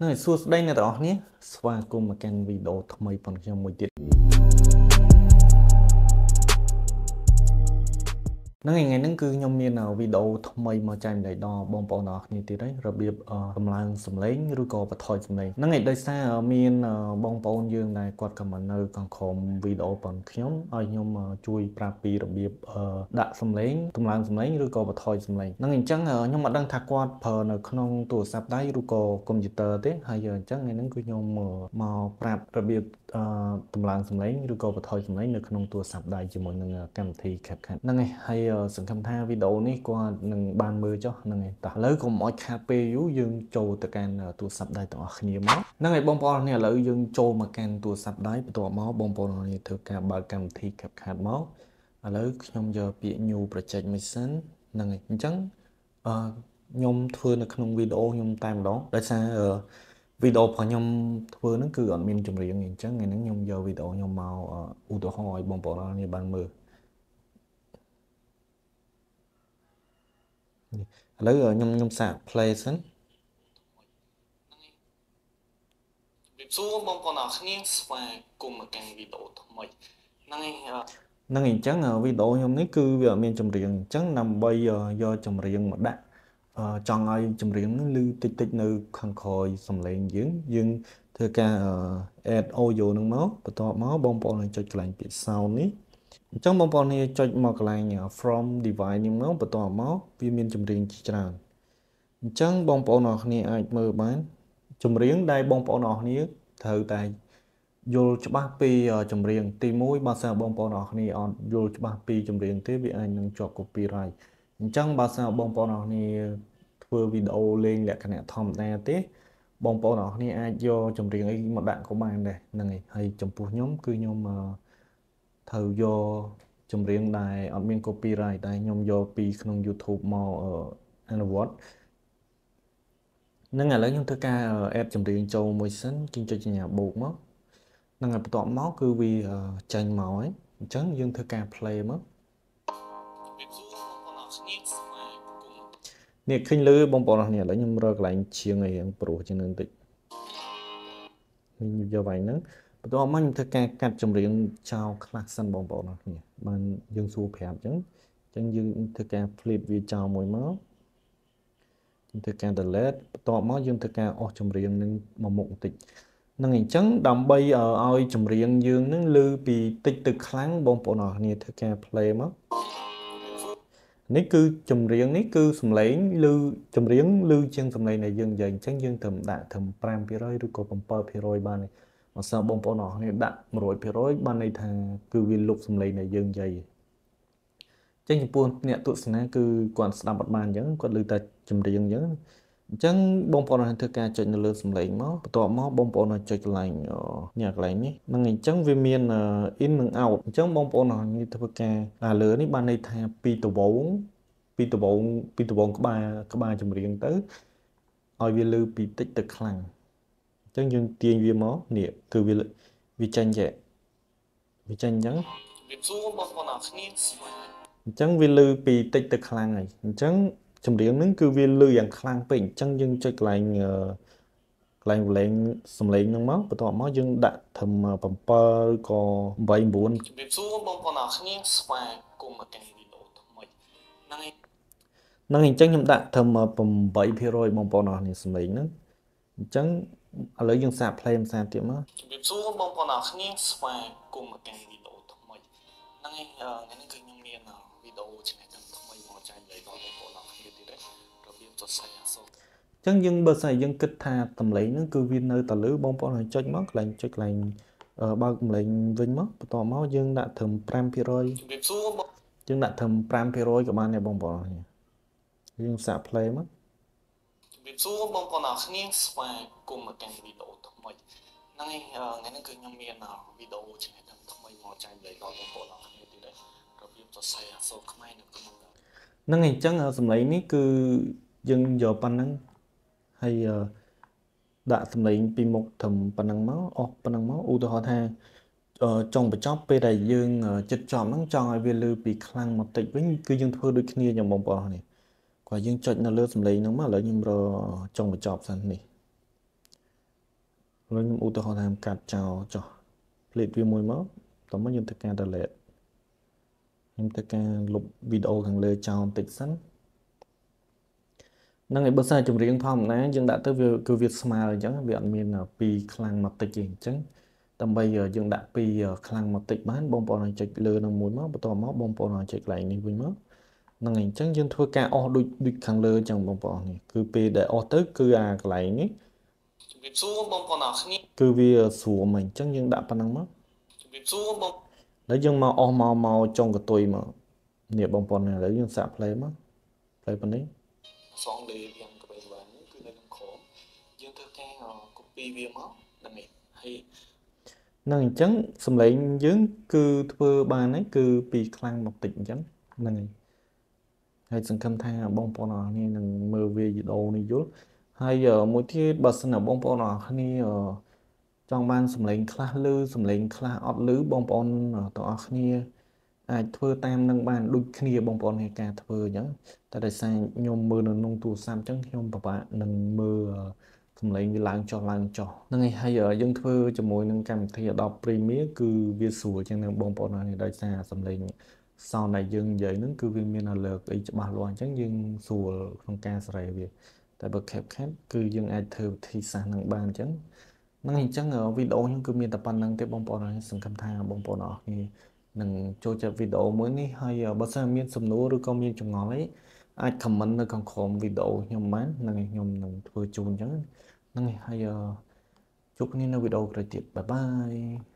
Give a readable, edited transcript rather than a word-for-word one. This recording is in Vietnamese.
Nơi xua đây nè tỏ nhé. Xoa cùng một kênh video thông mấy phần cho mùi tiết. Nâng ngày nâng cư nhóm miền nào video thông mấy mà chạm đầy đo bóng bóng nọ như thế đấy. Rồi biếp cầm lăng xâm lĩnh rưu cầu và thoi xâm lĩnh. Nâng ngày đây xa ở miền bóng bóng dương này quạt cầm ảnh nơi còn khổng video bằng nhóm. Ở nhóm chui prapi rồi biếp đạ xâm lĩnh, cầm lăng xâm lĩnh rưu cầu và thoi xâm lĩnh. Nâng ngày chẳng nhóm mà đang thạc quạt phở nở khổng tù sạp đáy rưu cầu công dịch tờ thế. Hay giờ chẳng ngày nâng cư nhóm màu prap rồi biếp cầm lăng xâm lĩnh rưu cầu và thoi xâm lĩnh nở khổng tù sạp đáy chỉ mỗi nâng cảm thị khép khăn. Nâng ngày hay sẵn khám tha video này qua nâng bàn mưa cho nâng ngày ta lấy cùng mọi khá phê yếu dương châu từ kênh tụi sắp đáy tỏa khá nhiều máu. Nâng ngày bông bó này lấy dương châu mà kênh tụi sắp đáy tỏa máu bông bó này thử cả bà cầm thi kẹp khát máu. Lấy nhóm giờ bị nhu bà chạy mấy sẵn nâng ngày chẳng nhóm thưa nâng nông video nhóm tam đó. Đấy xa video của nhóm thưa nâng cư ổn mình chùm riêng ngày chẳng ngày nâng nhóm giờ video nhóm màu ưu tố hỏi bông bó này bàn mưa. Lấy ở nhom sạc play sẵn. Năng hình chắc ở video nhom nít cư về miền trồng riêng chắc nằm bây giờ do trồng riêng mà đã chọn ai trồng riêng lưu tích tích nơi khăn khôi xâm lệnh dưỡng thưa ca ô dù nâng máu và tọa máu bông bông này cho lạnh bị sau ní. Trong bóng bóng này cho một lại from device nhưng máu và tỏa máu vì mình chùm riêng chỉ tràn. Chẳng bóng bóng nó này ai mơ bán chùm riêng đây bóng bóng nó này thử tại dù cho bác bì chùm riêng tìm mũi bà sao bóng bóng nó này dù cho bác bì chùm riêng thế vì anh nâng cho copyright. Chẳng bà sao bóng bóng nó này thưa video lên lại cái này thông ra thế bóng bóng nó này ai do chùm riêng ấy một đạn của bạn này này hay chùm phù nhóm cư nhóm thử vô chùm riêng đài admin copyright đài nhóm vô pi trong YouTube màu Android nâng ngày lấy nhóm thứ ca ad chùm riêng châu mới sẵn kinh cho nhà buộc mất nâng ngày tọa máu cứ vì tranh màu ấy chấn dương thứ ca play mất nè khinh lư bông bò này lấy nhóm rơi lại chia ngày ăn pro trên nền tịch như vậy nữa. Tôi mong thức cắt chùm riêng chào khá sân bóng bóng này. Bạn dương xu phép chẳng. Chẳng dương thức flip vì chào mùi máu. Chúng thức delete. Tôi mong dương thức ổ chùm riêng nên mong mộng tịch. Nâng hình chẳng đầm bây ở ôi chùm riêng dương nâng lưu bị tích từ kháng bóng bóng này thức play máu. Nếu cứ chùm riêng nếu cứ xùm lấy lưu chùm riêng lưu chân xùm lấy này dương dành chẳng dương thầm đã thầm pram phía rơi rưu cầu bóng bóng rơi ba này. Mà sao bông bóng nó này đặt một rối phía rối ban này thằng cư viên lục xâm lấy này dương dày chắc như buồn nhẹ tụi xanh cư quản sẵn bật bàn nhớ còn lưu ta chùm riêng nhớ chẳng bông bóng nó thưa ca chạy lưu xâm lấy máu tọa máu bông bóng nó chạy lành nhạc lành nhé năng hình chẳng viên miên in nâng out chẳng bông bóng nó như thưa ca là lứa này ban này thằng pi tổ bóng có ba chùm riêng tới ôi viên lưu pi tích tực lành chẳng dừng tiền viên máu nè từ vì tranh dạy vì tranh chẳng chẳng vì lư bị tích tật khăn này chẳng chấm điểm nướng cứ vì lư dạng khăn bệnh chẳng dừng chạy lại xâm lệnh nương máu và tọa máu dừng đạn thầm bầm bơ có vay buồn năng hình chẳng nhầm đạn thầm bầm bẫy phía rồi bông bò nó này xâm lệnh nữa chẳng lấy dân sạp thêm sạp tiệm á. Chẳng dân bờ sài dân kích tha tầm lấy những cư viên nơi tà lứ bông bó này chết mất lành chết lành bao cùng lệnh vinh mất tòa máu dân đã thầm pram phía rơi dân đã thầm pram phía rơi của bạn này bông bó này dân sạp thêm á. Vì chú bông con nào khá nghiêng xoài cùng một kênh video thông minh. Năng hình ngay nâng cư nhóm miền nào video trên hệ thống thông minh màu chai lấy gọi bông con nào khá nghiêng từ đấy. Rồi viêm cho xe sau khám ai được không? Năng hình chắc là xâm lấy ní cư dân dò bàn năng hay đã xâm lấy bí mục thầm bàn năng máu ưu tư hóa thang trong bà chóc bê đầy dương chất trọng năng trọng ai về lưu bị khăn một tịch với cư dân thua đôi kia nhằm bông bò này. Và dương chọn nó lướt xâm lấy nó mà lấy nhưng rồi trong một chọc sẵn này rồi những ưu tố làm cắt chào cho clip video mới mất tóm mất những tất cả đợt những tất cả lục video gần lời chào tịch sẵn năng ngày bớt sai chụp riêng phòng này dân đã tới việc cứ việc smile rồi chẳng bị ăn miên là pi khăn mặt tịch gì chẳng tầm bây giờ dân đã pi khăn mặt tịch bán bông bò này chạy lừa nằm mũi mất bắt đầu móc bông bò này chạy lại này vui mất năng ngày chẳng dân thua ca o đôi đôi khăn lừa chẳng bông bò này cứ pi để o tới cứ à lại nhé cứ vì sủa mình chẳng dân đã năng mất lấy dân màu o màu màu trong cái tôi mà nhẹ bông bò này lấy dân sạp lấy mất lấy bên đấy xong để dân cái bài bản cứ nên khổ dân thưa cái copy viêm máu là mệt hay năng chấn xong lại dân cứ thưa bà ấy cứ bị căng một tịnh chấn này hay sừng cam tha bông bò nào này năng mơ về gì đồ này dốt hay giờ mỗi khi bà sinh ở bông bò nào này trong ban xong lại khla lư xong lại khla ọt lư bông bò tỏ này ai thưa tam năng ban đôi kia bông bò này cả thưa nhớ ta để sang nhôm mưa nó nung tù sam trắng nhôm bà bạn nâng mưa không lấy làng cho năng ngày hai giờ dân thưa cho mỗi nâng cầm thì đọc premier cứ viết sủa trên nâng bông bò này đại xa xong lên sau này dân dậy nâng cứ viên miền là lược ấy cho bà loan trắng dân sủa không ca sài việc tại bậc khép khép cứ dân ai thưa thì sang nâng ban trắng năng hình trắng ở video nhưng cứ miền tập ban nâng tới bông bò này sừng cầm tha bông bò nọ thì nâng cho video mới ní hay bớt sang miền sầm núi rồi con miền trồng ngõ ấy ai comment nó còn khom video nhom má này nhom nằm vừa chôn chứ này hay chúc nên là video rồi tiếp bye bye.